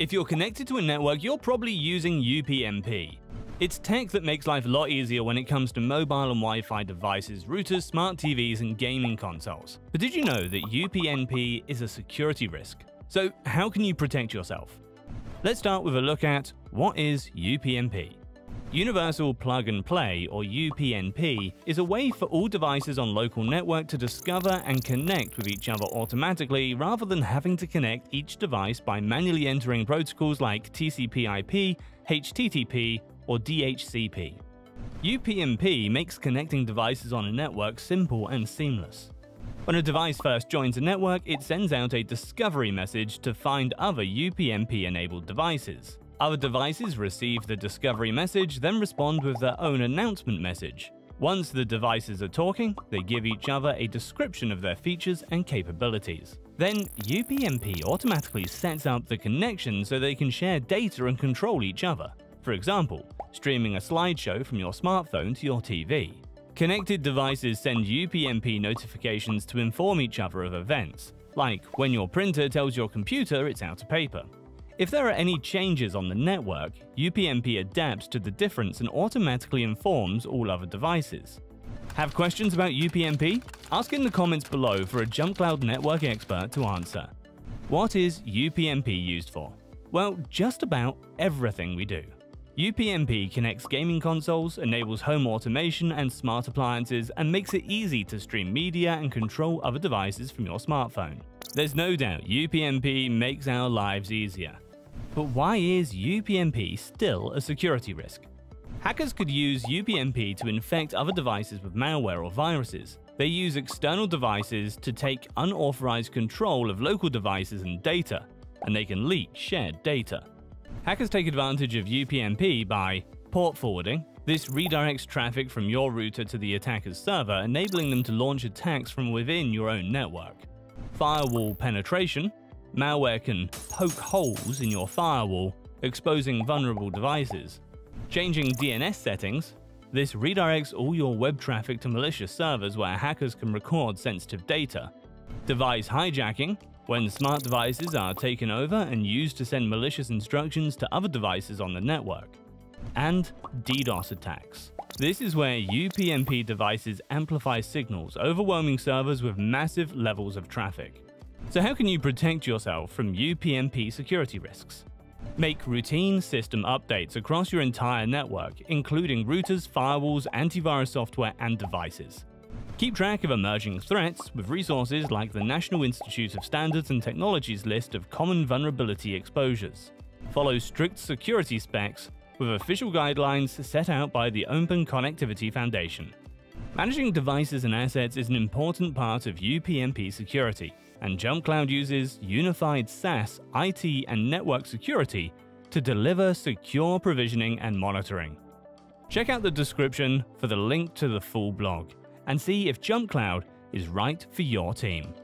If you're connected to a network, you're probably using UPnP. It's tech that makes life a lot easier when it comes to mobile and Wi-Fi devices, routers, smart TVs, and gaming consoles. But did you know that UPnP is a security risk? So how can you protect yourself? Let's start with a look at what is UPnP. Universal Plug and Play, or UPnP, is a way for all devices on local network to discover and connect with each other automatically rather than having to connect each device by manually entering protocols like TCP/IP, HTTP, or DHCP. UPnP makes connecting devices on a network simple and seamless. When a device first joins a network, it sends out a discovery message to find other UPnP-enabled devices. Other devices receive the discovery message, then respond with their own announcement message. Once the devices are talking, they give each other a description of their features and capabilities. Then UPnP automatically sets up the connection so they can share data and control each other. For example, streaming a slideshow from your smartphone to your TV. Connected devices send UPnP notifications to inform each other of events, like when your printer tells your computer it's out of paper. If there are any changes on the network, UPnP adapts to the difference and automatically informs all other devices. Have questions about UPnP? Ask in the comments below for a JumpCloud network expert to answer. What is UPnP used for? Well, just about everything we do. UPnP connects gaming consoles, enables home automation and smart appliances, and makes it easy to stream media and control other devices from your smartphone. There's no doubt UPnP makes our lives easier. But why is UPnP still a security risk? Hackers could use UPnP to infect other devices with malware or viruses. They use external devices to take unauthorized control of local devices and data, and they can leak shared data. Hackers take advantage of UPnP by port forwarding. This redirects traffic from your router to the attacker's server, enabling them to launch attacks from within your own network. Firewall penetration. Malware can poke holes in your firewall, exposing vulnerable devices. Changing DNS settings. This redirects all your web traffic to malicious servers where hackers can record sensitive data. Device hijacking. When smart devices are taken over and used to send malicious instructions to other devices on the network. And DDoS attacks. This is where UPnP devices amplify signals, overwhelming servers with massive levels of traffic. So how can you protect yourself from UPnP security risks? Make routine system updates across your entire network, including routers, firewalls, antivirus software, and devices. Keep track of emerging threats with resources like the National Institute of Standards and Technology's list of common vulnerability exposures. Follow strict security specs with official guidelines set out by the Open Connectivity Foundation. Managing devices and assets is an important part of UPnP security, and JumpCloud uses unified SaaS, IT, and network security to deliver secure provisioning and monitoring. Check out the description for the link to the full blog and see if JumpCloud is right for your team.